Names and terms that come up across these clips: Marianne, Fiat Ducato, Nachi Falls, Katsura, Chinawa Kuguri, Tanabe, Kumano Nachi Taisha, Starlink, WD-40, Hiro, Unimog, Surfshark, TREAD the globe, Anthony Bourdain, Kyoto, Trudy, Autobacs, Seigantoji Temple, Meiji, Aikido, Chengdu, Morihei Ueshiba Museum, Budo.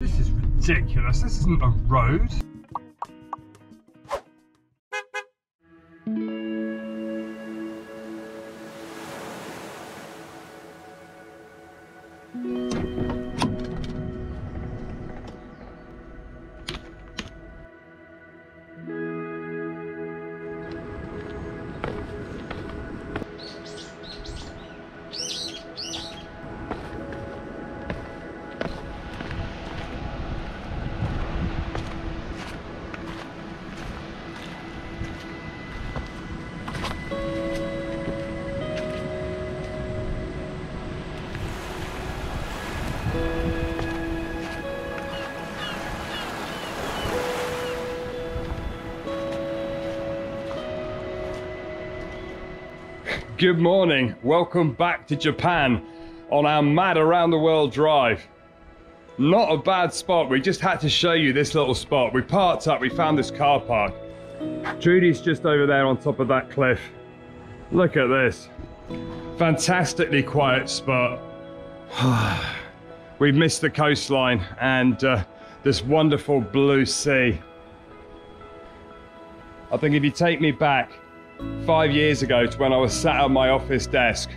This is ridiculous. This isn't a road. Good morning, welcome back to Japan on our Mad Around the World drive. Not a bad spot, we just had to show you this little spot. We parked up, we found this car park. Trudy's just over there on top of that cliff. Look at this. Fantastically quiet spot. We've missed the coastline and this wonderful blue sea. I think if you take me back 5 years ago to when I was sat at my office desk,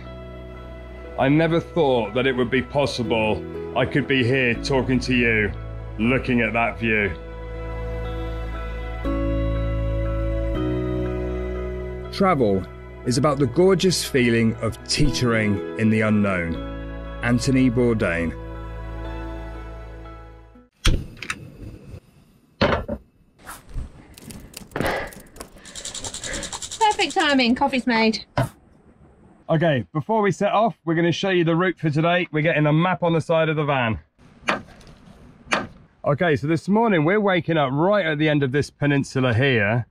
I never thought that it would be possible I could be here talking to you, looking at that view. Travel is about the gorgeous feeling of teetering in the unknown. Anthony Bourdain. Timing, coffee's made. Okay, before we set off, we're going to show you the route for today. We're getting a map on the side of the van. Okay, so this morning we're waking up right at the end of this peninsula here.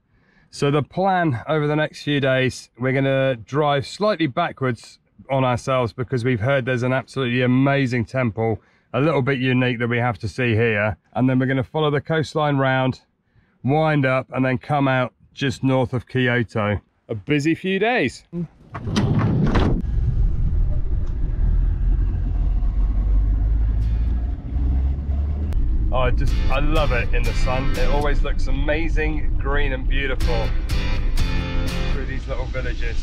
So the plan over the next few days, we're going to drive slightly backwards on ourselves because we've heard there's an absolutely amazing temple, a little bit unique, that we have to see here. And then we're going to follow the coastline round, wind up, and then come out just north of Kyoto. A busy few days. Oh, I love it in the sun. It always looks amazing, green and beautiful through these little villages.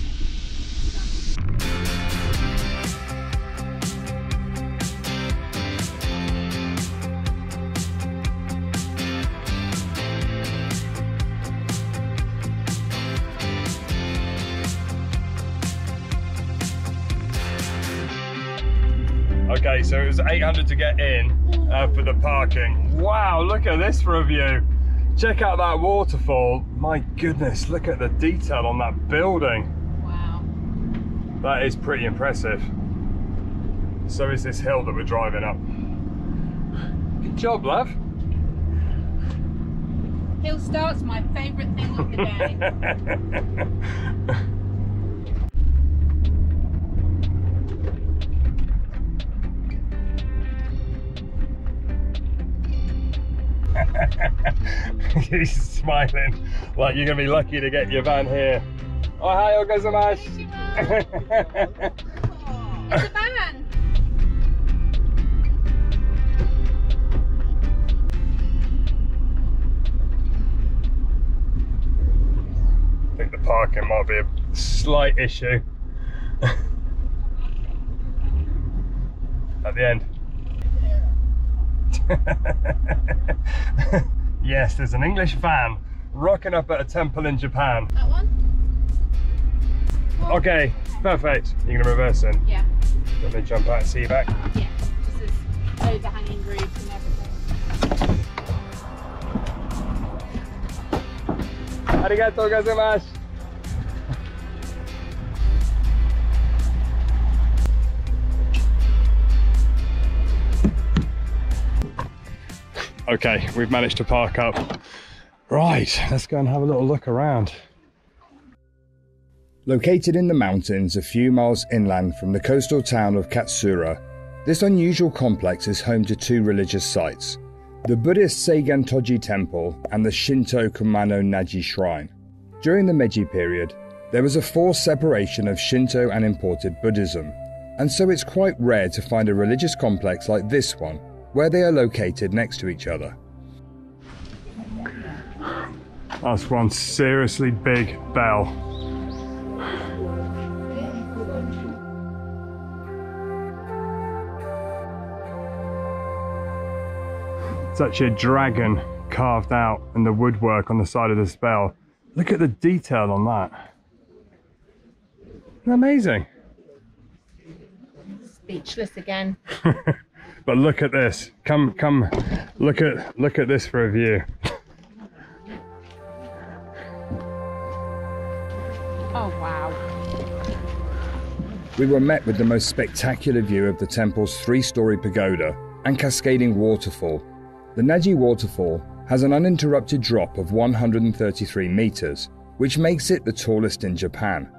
Okay, so it was 800 to get in for the parking. Wow, look at this for a view. Check out that waterfall. My goodness, look at the detail on that building. Wow. That is pretty impressive. So is this hill that we're driving up. Good job, love. Hill starts, my favourite thing of the day. He's smiling like you're going to be lucky to get your van here. Ohayo gozaimasu! It's a van! I think the parking might be a slight issue. At the end. Yes, there's an English van rocking up at a temple in Japan. That one? Whoa. Okay, perfect. You're gonna reverse in? Yeah. Let me jump out and see you back. Yeah, just this overhanging roof and everything. Arigatou gozaimasu! Okay, we've managed to park up. Right, let's go and have a little look around. Located in the mountains a few miles inland from the coastal town of Katsura, this unusual complex is home to two religious sites, the Buddhist Seigantoji Temple and the Shinto Kumano Nachi Shrine. During the Meiji period, there was a forced separation of Shinto and imported Buddhism, and so it's quite rare to find a religious complex like this one, where they are located next to each other. That's one seriously big bell. It's actually a dragon carved out in the woodwork on the side of this bell. Look at the detail on that. Isn't that amazing? Speechless again. But look at this. Come look at this for a view. Oh wow. We were met with the most spectacular view of the temple's three-story pagoda and cascading waterfall. The Nachi waterfall has an uninterrupted drop of 133 meters, which makes it the tallest in Japan.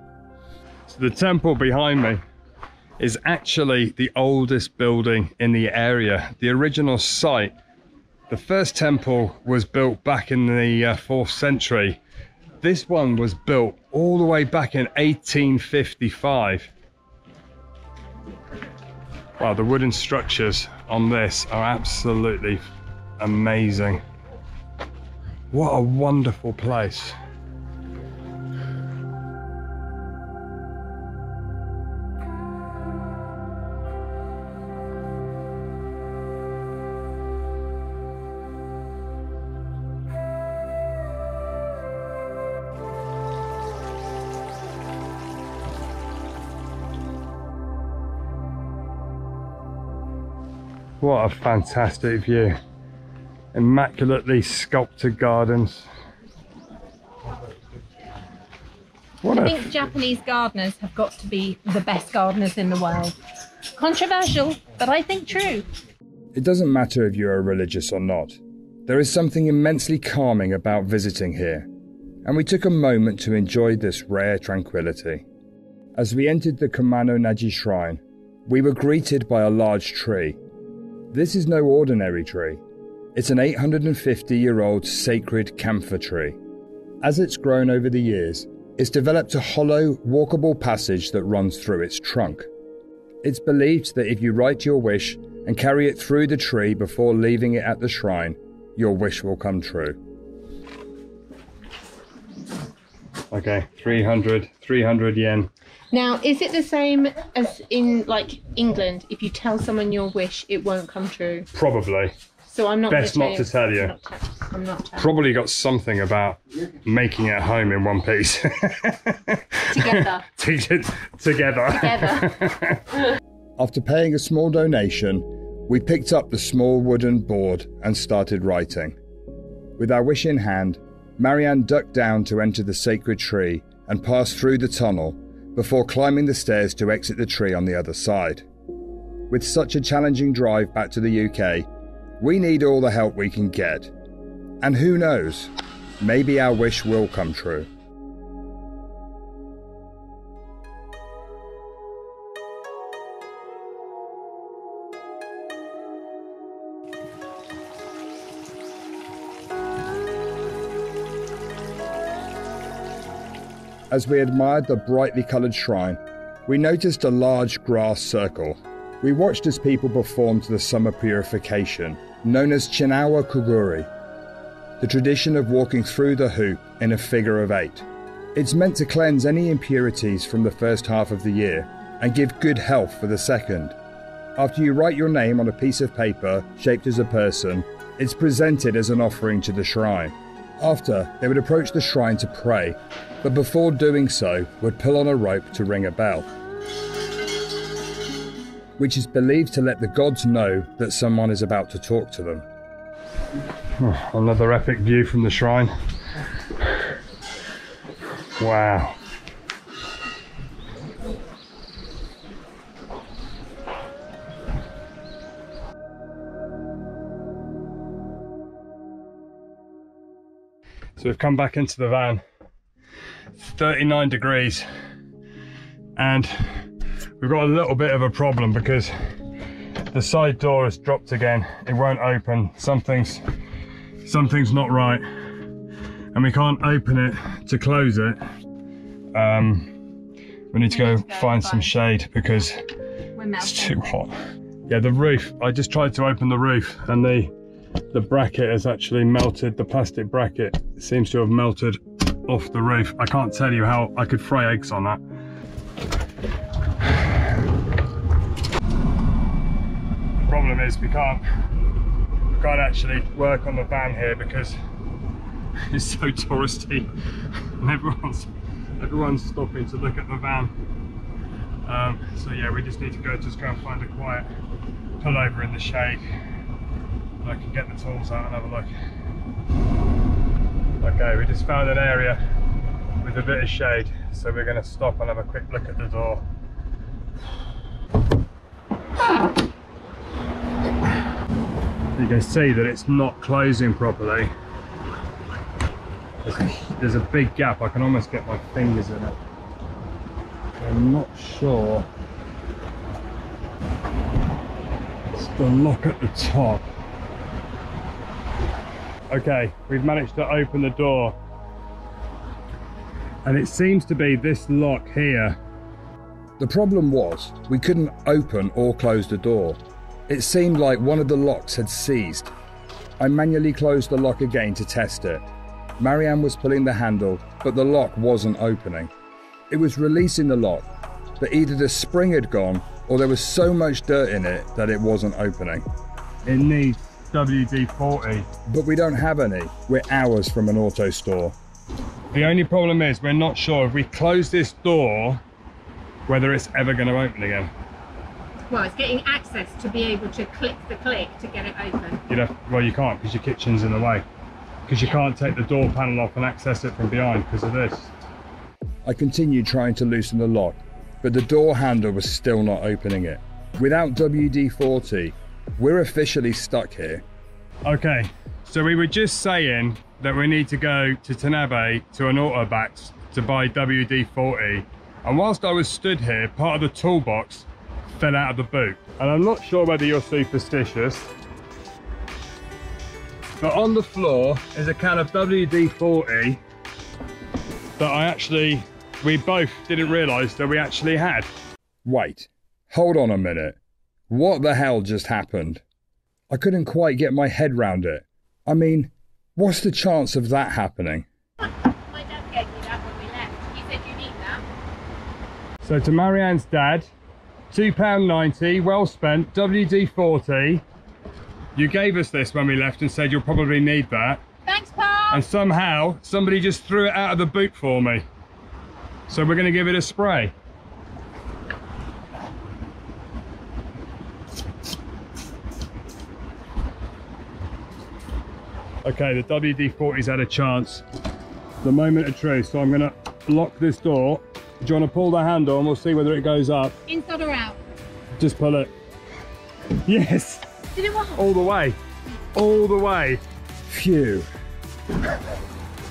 So the temple behind me is actually the oldest building in the area. The original site, the first temple was built back in the 4th century. This one was built all the way back in 1855. Wow, the wooden structures on this are absolutely amazing. What a wonderful place. What a fantastic view. Immaculately sculpted gardens. I think Japanese gardeners have got to be the best gardeners in the world. Controversial, but I think true. It doesn't matter if you are religious or not. There is something immensely calming about visiting here, and we took a moment to enjoy this rare tranquility. As we entered the Kumano Nachi Shrine, we were greeted by a large tree. This is no ordinary tree. It's an 850-year-old sacred camphor tree. As it's grown over the years, it's developed a hollow, walkable passage that runs through its trunk. It's believed that if you write your wish and carry it through the tree before leaving it at the shrine, your wish will come true. Okay, 300 yen. Now, is it the same as in, like, England? If you tell someone your wish, it won't come true? Probably. So I'm not best not to tell you. I'm not telling. Probably got something about making it home in one piece. Together. Together. After paying a small donation, we picked up the small wooden board and started writing. With our wish in hand, Marianne ducked down to enter the sacred tree and passed through the tunnel before climbing the stairs to exit the tree on the other side. With such a challenging drive back to the UK, we need all the help we can get. And who knows, maybe our wish will come true. As we admired the brightly coloured shrine, we noticed a large grass circle. We watched as people performed the summer purification, known as Chinawa Kuguri, the tradition of walking through the hoop in a figure of 8. It's meant to cleanse any impurities from the first half of the year and give good health for the second. After you write your name on a piece of paper shaped as a person, it's presented as an offering to the shrine. After, they would approach the shrine to pray, but before doing so, would pull on a rope to ring a bell, which is believed to let the gods know that someone is about to talk to them. Oh, another epic view from the shrine. Wow. So we've come back into the van, 39 degrees, and we've got a little bit of a problem because the side door has dropped again. It won't open. Something's not right, and we can't open it to close it. We need to go find some shade because it's too hot. Yeah, the roof. I just tried to open the roof and the bracket has actually melted. The plastic bracket seems to have melted off the roof. I can't tell you how I could fry eggs on that. The problem is we can't actually work on the van here because it's so touristy and everyone's stopping to look at the van. So yeah, we just need to go and find a quiet pullover in the shade. I can get the tools out and have a look. Okay, we just found an area with a bit of shade, so we're going to stop and have a quick look at the door. You can see that it's not closing properly. There's a big gap. I can almost get my fingers in it. I'm not sure. It's the lock at the top. Okay, we've managed to open the door, and it seems to be this lock here. The problem was we couldn't open or close the door. It seemed like one of the locks had seized. I manually closed the lock again to test it. Marianne was pulling the handle, but the lock wasn't opening. It was releasing the lock, but either the spring had gone or there was so much dirt in it that it wasn't opening. It needs WD-40. But we don't have any. We're hours from an auto store. The only problem is we're not sure if we close this door whether it's ever going to open again. Well, it's getting access to be able to click the click to get it open. Well, you can't because your kitchen's in the way. Because you can't take the door panel off and access it from behind because of this. I continued trying to loosen the lock, but the door handle was still not opening it. Without WD-40, we're officially stuck here. Okay, so we were just saying that we need to go to Tanabe to an Autobacs to buy WD-40, and whilst I was stood here, part of the toolbox fell out of the boot. And I'm not sure whether you're superstitious, but on the floor is a can of WD-40 that we both didn't realise that we actually had. Wait, hold on a minute. What the hell just happened? I couldn't quite get my head round it. I mean, what's the chance of that happening? My dad gave me that when we left. He said you need that. So to Marianne's dad, £2.90, well spent, WD-40. You gave us this when we left and said you'll probably need that. Thanks, Pa! And somehow, somebody just threw it out of the boot for me. So we're going to give it a spray. Okay, the WD-40's had a chance. The moment of truth. So I'm going to lock this door. Do you want to pull the handle and we'll see whether it goes up? Inside or out? Just pull it. Yes! Did it work? All the way. All the way. Phew.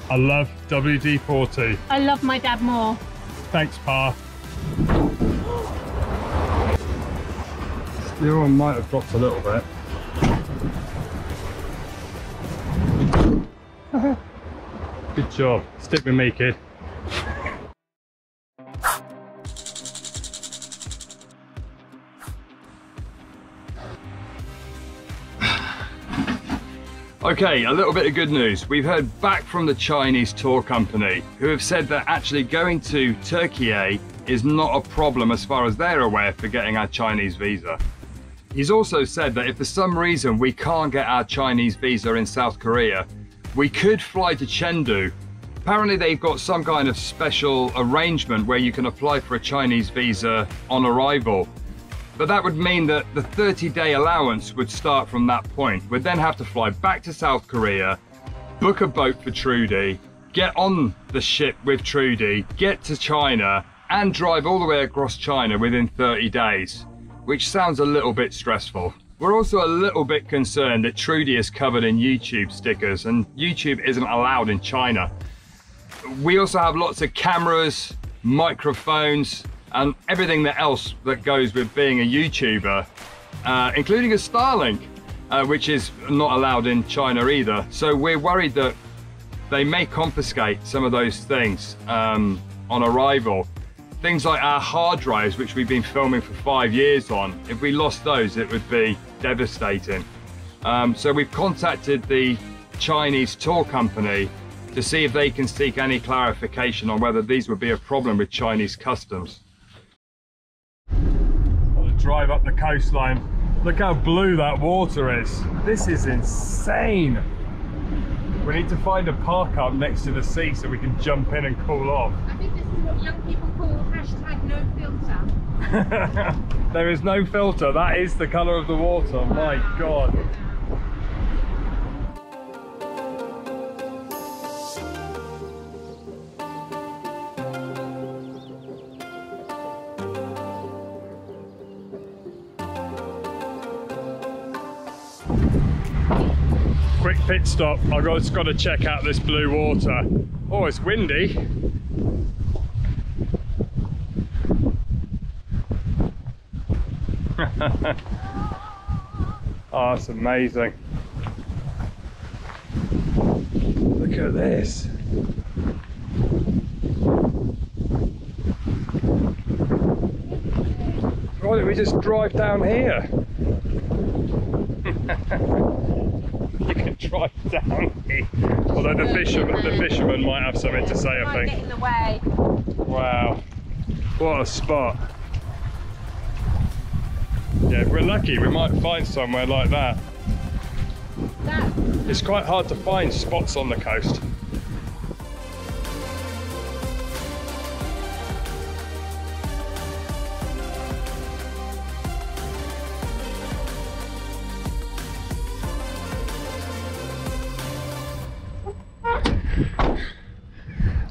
I love WD-40. I love my dad more. Thanks, Pa. The other one might have dropped a little bit. Good job. Stick with me, kid. Okay, a little bit of good news. We've heard back from the Chinese tour company who have said that actually going to Turkey is not a problem as far as they're aware for getting our Chinese visa. He's also said that if for some reason we can't get our Chinese visa in South Korea, we could fly to Chengdu. Apparently they've got some kind of special arrangement where you can apply for a Chinese visa on arrival. But that would mean that the 30-day allowance would start from that point. We'd then have to fly back to South Korea, book a boat for Trudy, get on the ship with Trudy, get to China, and drive all the way across China within 30 days, which sounds a little bit stressful. We're also a little bit concerned that Trudy is covered in YouTube stickers and YouTube isn't allowed in China. We also have lots of cameras, microphones, and everything else that goes with being a YouTuber, including a Starlink, which is not allowed in China either. So we're worried that they may confiscate some of those things on arrival. Things like our hard drives, which we've been filming for 5 years on, if we lost those, it would be devastating. So we've contacted the Chinese tour company to see if they can seek any clarification on whether these would be a problem with Chinese customs. On the drive up the coastline, look how blue that water is. This is insane. We need to find a park up next to the sea so we can jump in and cool off. I think this is what young people call #NoFilter. There is no filter. That is the colour of the water. My God. Quick pit stop. I've just got to check out this blue water. Oh, it's windy. Oh, that's amazing. Look at this. Why don't we just drive down here? You can drive down here. Although the fishermen might have something to say, I think. Get in the way. Wow. What a spot. Yeah, if we're lucky, we might find somewhere like that. It's quite hard to find spots on the coast.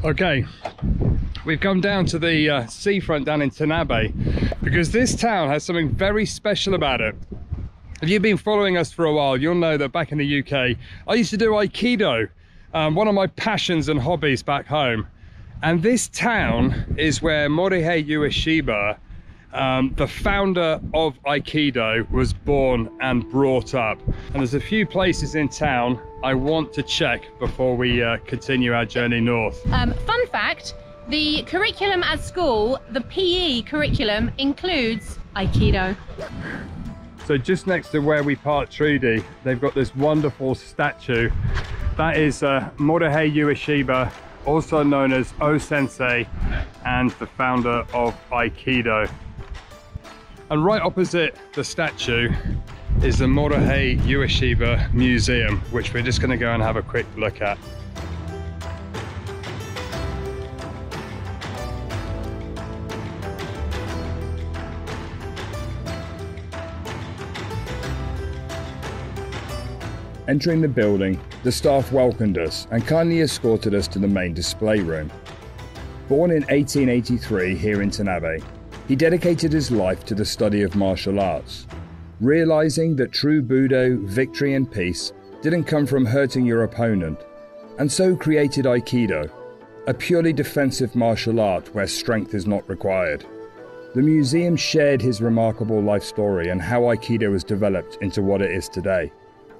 Okay, we've come down to the seafront down in Tanabe because this town has something very special about it. If you've been following us for a while, you'll know that back in the UK, I used to do Aikido, one of my passions and hobbies back home. And this town is where Morihei Ueshiba, the founder of Aikido, was born and brought up. And there's a few places in town I want to check before we continue our journey north. Fun fact, the curriculum at school, the PE curriculum, includes Aikido. So just next to where we parked Trudy, they've got this wonderful statue. That is Morihei Ueshiba, also known as O-Sensei, and the founder of Aikido. And right opposite the statue is the Morihei Ueshiba Museum, which we're just going to go and have a quick look at. Entering the building, the staff welcomed us and kindly escorted us to the main display room. Born in 1883 here in Tanabe, he dedicated his life to the study of martial arts, realizing that true Budo, victory and peace didn't come from hurting your opponent, and so created Aikido, a purely defensive martial art where strength is not required. The museum shared his remarkable life story and how Aikido was developed into what it is today.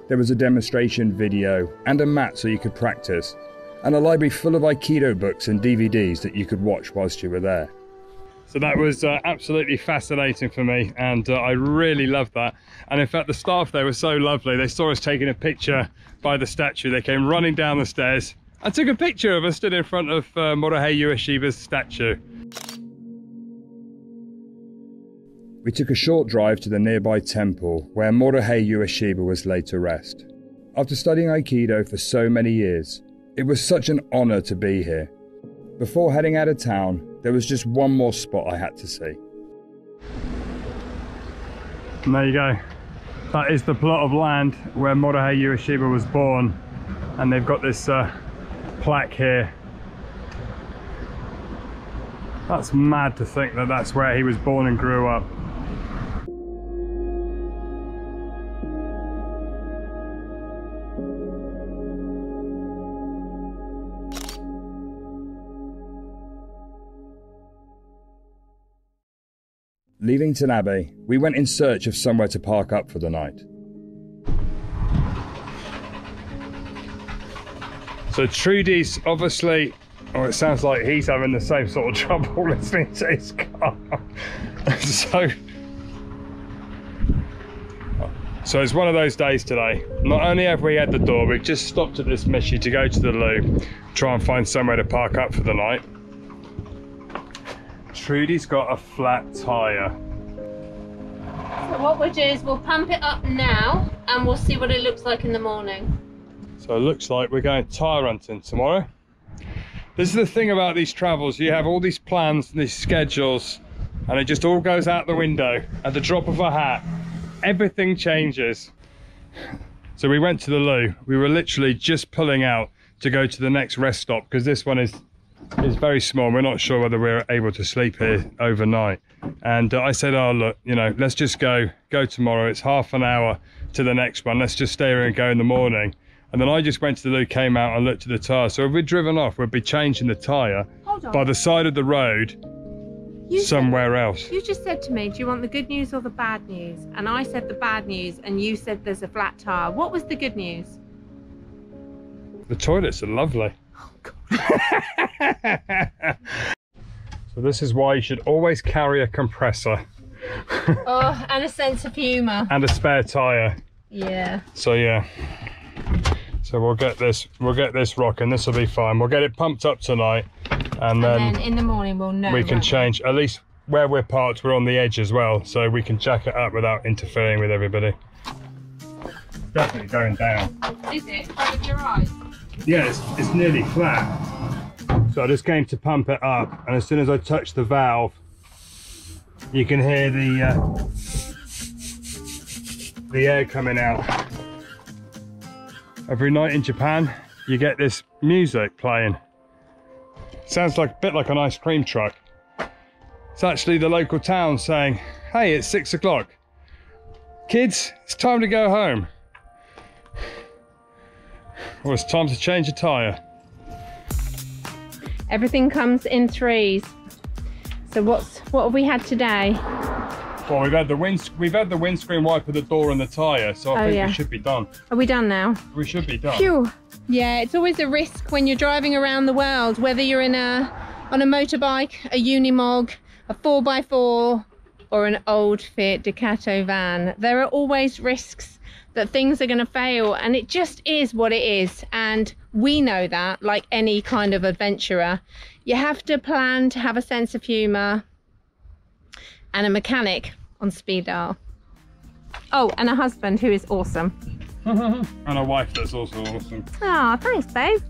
There was a demonstration video and a mat so you could practice, and a library full of Aikido books and DVDs that you could watch whilst you were there. So that was absolutely fascinating for me, and I really loved that. And in fact, the staff there were so lovely. They saw us taking a picture by the statue. They came running down the stairs and took a picture of us stood in front of Morihei Ueshiba's statue. We took a short drive to the nearby temple where Morihei Ueshiba was laid to rest. After studying Aikido for so many years, it was such an honor to be here. Before heading out of town, there was just one more spot I had to see. And there you go. That is the plot of land where Morihei Ueshiba was born. And they've got this plaque here. That's mad to think that that's where he was born and grew up. Leaving Tanabe, we went in search of somewhere to park up for the night. So Trudy's obviously Well, it sounds like he's having the same sort of trouble listening to his car. So it's one of those days today. Not only have we had the door, we've just stopped at this Mishi to go to the loo, try and find somewhere to park up for the night. Trudy's got a flat tyre. So what we'll do is we'll pump it up now and we'll see what it looks like in the morning. So it looks like we're going tyre hunting tomorrow. This is the thing about these travels, you have all these plans and these schedules and it just all goes out the window at the drop of a hat. Everything changes. So we went to the loo. We were literally just pulling out to go to the next rest stop because this one is very small. We're not sure whether we're able to sleep here overnight. And I said, oh look, you know, let's just go tomorrow. It's half an hour to the next one. Let's just stay here and go in the morning. And then I just went to the loo, came out and looked at the tyre. So if we'd driven off, we'd be changing the tyre by the side of the road somewhere else. You just said to me, do you want the good news or the bad news? And I said the bad news and you said there's a flat tyre. What was the good news? The toilets are lovely. Oh, God. So this is why you should always carry a compressor. Oh, and a sense of humour. And a spare tyre. Yeah. So yeah. So we'll get this rocking. This will be fine. We'll get it pumped up tonight, and then in the morning we'll know. We can change at least where we're parked. We're on the edge as well, so we can jack it up without interfering with everybody. It's definitely going down. Is it? With your eyes? Yeah, it's nearly flat. So I just came to pump it up, and as soon as I touch the valve, you can hear the air coming out. Every night in Japan, you get this music playing. Sounds like a bit like an ice cream truck. It's actually the local town saying, hey, it's 6 o'clock. Kids, it's time to go home. Or it's time to change a tyre. Everything comes in threes. So what have we had today? Well, we've had the windscreen wiper, the door and the tyre, so I think we should be done. Are we done now? We should be done. Phew. Yeah, it's always a risk when you're driving around the world, whether you're on a motorbike, a Unimog, a 4x4 or an old Fiat Ducato van. There are always risks that things are going to fail, and it just is what it is, and we know that. Like any kind of adventurer, you have to plan to have a sense of humour and a mechanic on speed dial. Oh, and a husband who is awesome. And a wife that's also awesome. Oh, thanks, babe.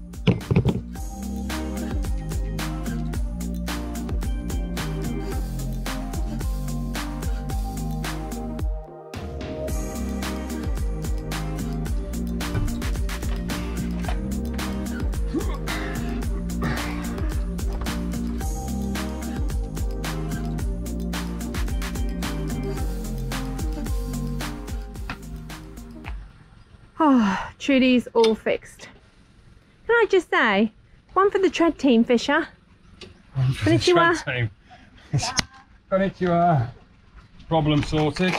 Oh, Trudy's all fixed. Can I just say, one for the TREAD team, Fisher. One for Konnichiwa. The TREAD team. Konnichiwa. Problem sorted.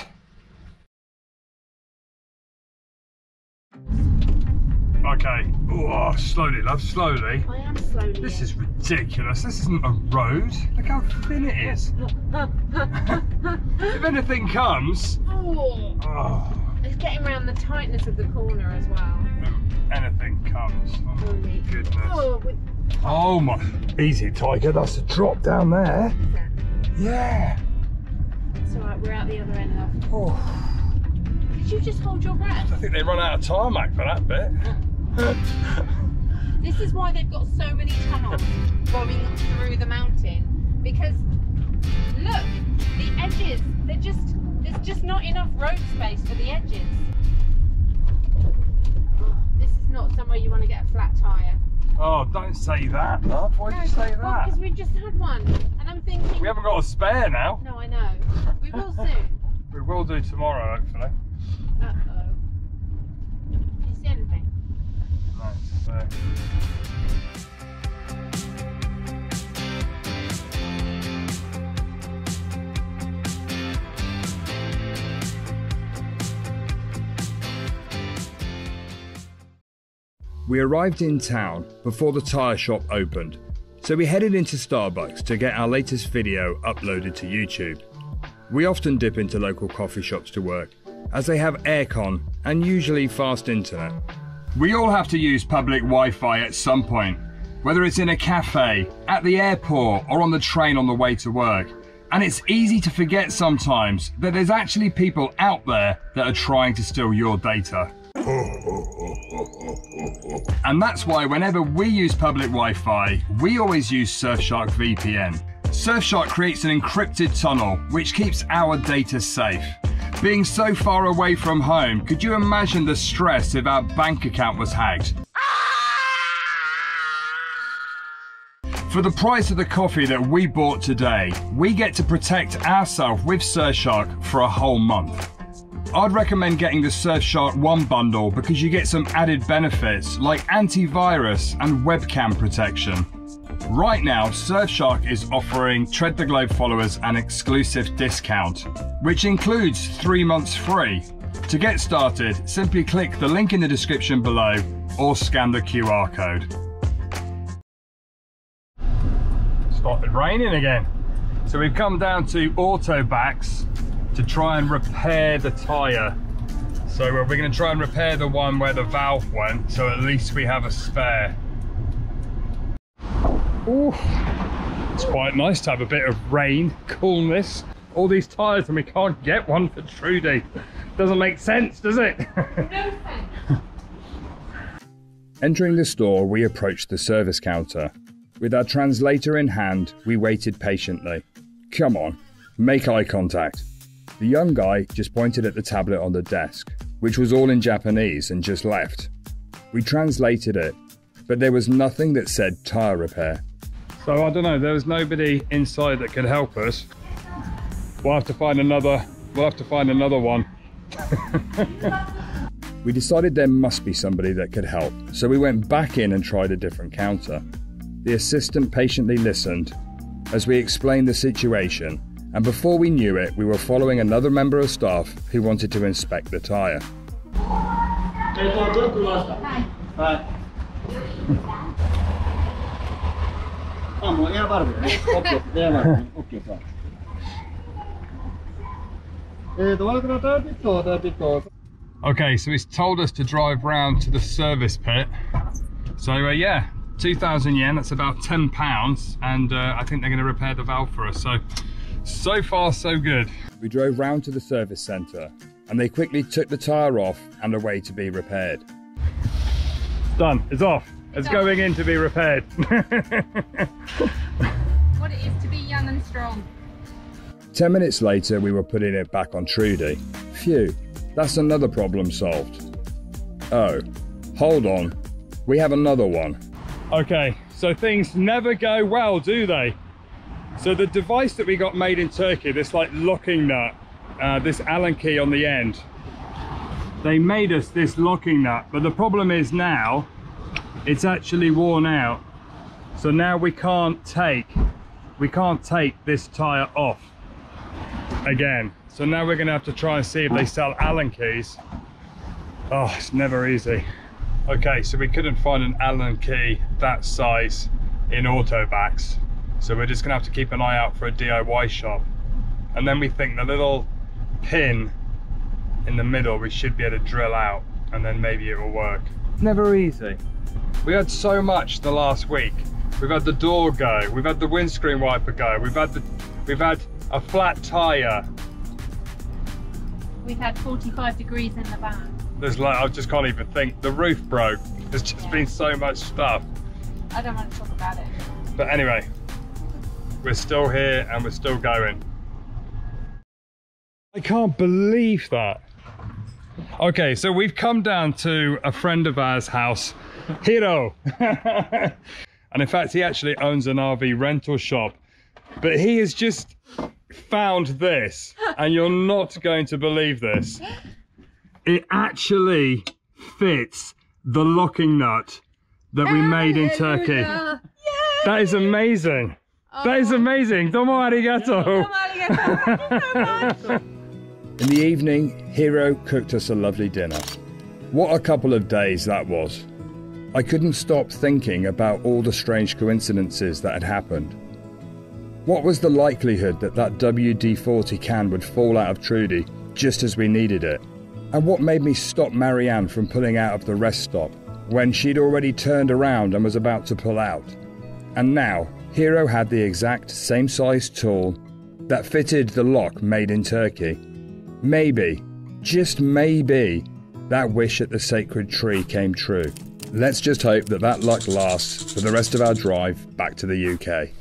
Okay. Oh, slowly, love, slowly. I am slowly. This is ridiculous. This isn't a road. Look how thin it is. If anything comes. Oh. It's getting around the tightness of the corner as well. Anything comes. Oh my goodness. Oh my. Easy, Tiger. That's a drop down there. Yeah. It's alright. We're out the other end, love. Oh. Did you just hold your breath? I think they run out of tarmac for that bit. This is why they've got so many tunnels going through the mountain. Because look, the edges, they're just... There's just not enough road space for the edges. This is not somewhere you want to get a flat tyre. Oh, don't say that, love. Why'd you say that? Because we just had one, and I'm thinking... We haven't got a spare now. No, I know. We will soon. We will do tomorrow, hopefully. Uh-oh. Did you see anything? No, it's fair. We arrived in town before the tyre shop opened. So we headed into Starbucks to get our latest video uploaded to YouTube. We often dip into local coffee shops to work, as they have aircon and usually fast internet. We all have to use public Wi-Fi at some point, whether it's in a cafe, at the airport, or on the train on the way to work. And it's easy to forget sometimes that there's actually people out there that are trying to steal your data. And that's why whenever we use public Wi-Fi, we always use Surfshark VPN. Surfshark creates an encrypted tunnel which keeps our data safe. Being so far away from home, could you imagine the stress if our bank account was hacked? For the price of the coffee that we bought today, we get to protect ourselves with Surfshark for a whole month. I'd recommend getting the Surfshark One bundle because you get some added benefits like antivirus and webcam protection. Right now, Surfshark is offering TREAD the Globe followers an exclusive discount, which includes 3 months free. To get started, simply click the link in the description below or scan the QR code. It started raining again. So we've come down to Autobacs to try and repair the tyre. So we're going to try and repair the one where the valve went, so at least we have a spare. Ooh, it's quite nice to have a bit of rain, coolness. All these tyres and we can't get one for Trudy. Doesn't make sense, does it? No sense. Entering the store, we approached the service counter. With our translator in hand, we waited patiently. Come on, make eye contact. The young guy just pointed at the tablet on the desk, which was all in Japanese, and just left. We translated it, but there was nothing that said tyre repair. So I don't know, there was nobody inside that could help us. We'll have to find another one. We decided there must be somebody that could help, so we went back in and tried a different counter. The assistant patiently listened as we explained the situation, and before we knew it, we were following another member of staff who wanted to inspect the tyre. Okay, so he's told us to drive round to the service pit. So yeah, 2,000 yen, that's about £10, and I think they're going to repair the valve for us. So far, so good. We drove round to the service centre, and they quickly took the tyre off and away to be repaired. It's done, it's off. It's going in to be repaired. What it is to be young and strong. 10 minutes later, we were putting it back on Trudy. Phew, that's another problem solved. Oh, hold on. We have another one. Okay, so things never go well, do they? So the device that we got made in Turkey, this like locking nut, this Allen key on the end, they made us this locking nut, but the problem is now, it's actually worn out, so now we can't take this tyre off again. So now we're gonna have to try and see if they sell Allen keys. Oh, it's never easy. Okay, so we couldn't find an Allen key that size in Autobacs, so we're just gonna have to keep an eye out for a DIY shop. And then we think the little pin in the middle we should be able to drill out, and then maybe it will work. Never easy. We had so much the last week. We've had the door go, we've had the windscreen wiper go, we've had a flat tyre. We've had 45 degrees in the van. There's like, I just can't even think. The roof broke. There's just been so much stuff. I don't want to talk about it. But anyway, we're still here and we're still going. I can't believe that. Okay, so we've come down to a friend of ours' house, Hiro. And in fact, he actually owns an RV rental shop, but he has just found this, and you're not going to believe this. It actually fits the locking nut that we made in Turkey. Yay! That is amazing. Oh. That is amazing. Domo arigato. Domo arigato. Thank you so much. In the evening, Hiro cooked us a lovely dinner. What a couple of days that was. I couldn't stop thinking about all the strange coincidences that had happened. What was the likelihood that that WD-40 can would fall out of Trudy just as we needed it? And what made me stop Marianne from pulling out of the rest stop when she'd already turned around and was about to pull out? And now, Hiro had the exact same size tool that fitted the lock made in Turkey. Maybe, just maybe, that wish at the sacred tree came true. Let's just hope that that luck lasts for the rest of our drive back to the UK.